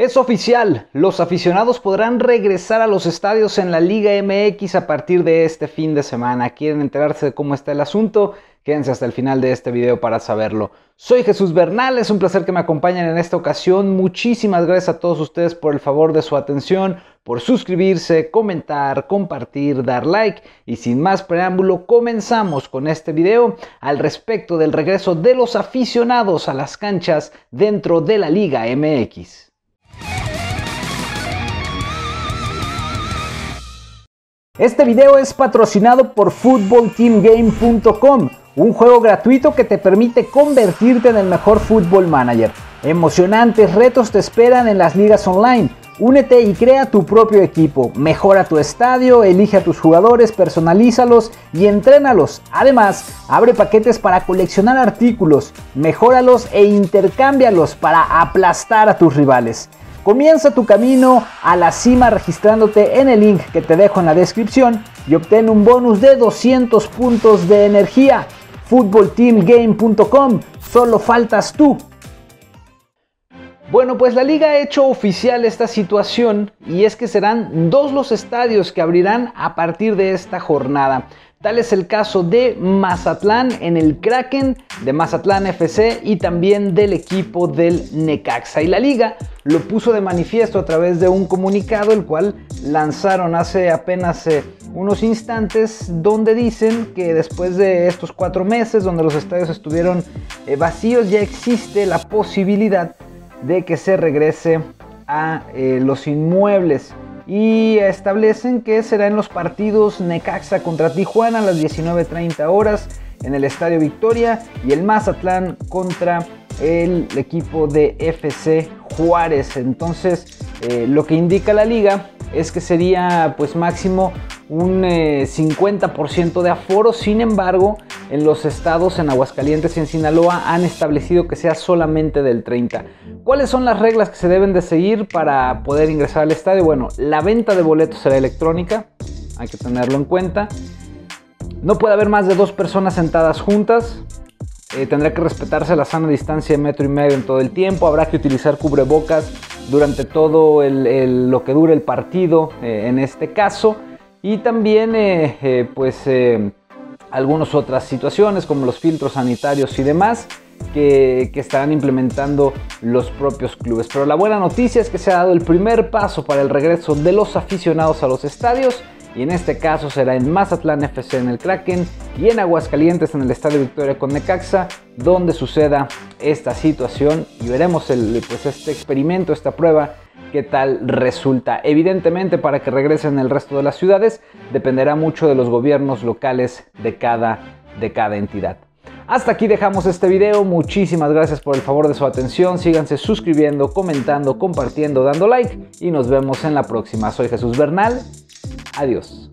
Es oficial, los aficionados podrán regresar a los estadios en la Liga MX a partir de este fin de semana. ¿Quieren enterarse de cómo está el asunto? Quédense hasta el final de este video para saberlo. Soy Jesús Bernal, es un placer que me acompañen en esta ocasión. Muchísimas gracias a todos ustedes por el favor de su atención, por suscribirse, comentar, compartir, dar like. Y sin más preámbulo, comenzamos con este video al respecto del regreso de los aficionados a las canchas dentro de la Liga MX. Este video es patrocinado por FootballTeamGame.com, un juego gratuito que te permite convertirte en el mejor Football Manager. Emocionantes retos te esperan en las ligas online. Únete y crea tu propio equipo, mejora tu estadio, elige a tus jugadores, personalízalos y entrénalos. Además, abre paquetes para coleccionar artículos, mejóralos e intercámbialos para aplastar a tus rivales. Comienza tu camino a la cima registrándote en el link que te dejo en la descripción y obtén un bonus de 200 puntos de energía. FootballTeamGame.com, solo faltas tú. Bueno, pues la liga ha hecho oficial esta situación y es que serán dos los estadios que abrirán a partir de esta jornada. Tal es el caso de Mazatlán en el Kraken, de Mazatlán FC y también del equipo del Necaxa. Y la liga lo puso de manifiesto a través de un comunicado, el cual lanzaron hace apenas unos instantes, donde dicen que después de estos 4 meses donde los estadios estuvieron vacíos, ya existe la posibilidad de que se regrese a los inmuebles. Y establecen que será en los partidos Necaxa contra Tijuana a las 19:30 horas en el Estadio Victoria y el Mazatlán contra el equipo de FC Juárez. Entonces lo que indica la liga es que sería pues máximo un 50% de aforo. Sin embargo, en los estados, en Aguascalientes y en Sinaloa, han establecido que sea solamente del 30%. ¿Cuáles son las reglas que se deben de seguir para poder ingresar al estadio? Bueno, la venta de boletos será electrónica, hay que tenerlo en cuenta. No puede haber más de 2 personas sentadas juntas. Tendrá que respetarse la sana distancia de 1,5 metros en todo el tiempo. Habrá que utilizar cubrebocas durante todo lo que dure el partido en este caso. Y también algunas otras situaciones como los filtros sanitarios y demás que estarán implementando los propios clubes. Pero la buena noticia es que se ha dado el primer paso para el regreso de los aficionados a los estadios. Y en este caso será en Mazatlán FC en el Kraken y en Aguascalientes en el Estadio Victoria con Necaxa, donde suceda esta situación y veremos pues este experimento, esta prueba, qué tal resulta. Evidentemente, para que regresen el resto de las ciudades dependerá mucho de los gobiernos locales de cada entidad. Hasta aquí dejamos este video. Muchísimas gracias por el favor de su atención. Síganse suscribiendo, comentando, compartiendo, dando like y nos vemos en la próxima. Soy Jesús Bernal. Adiós.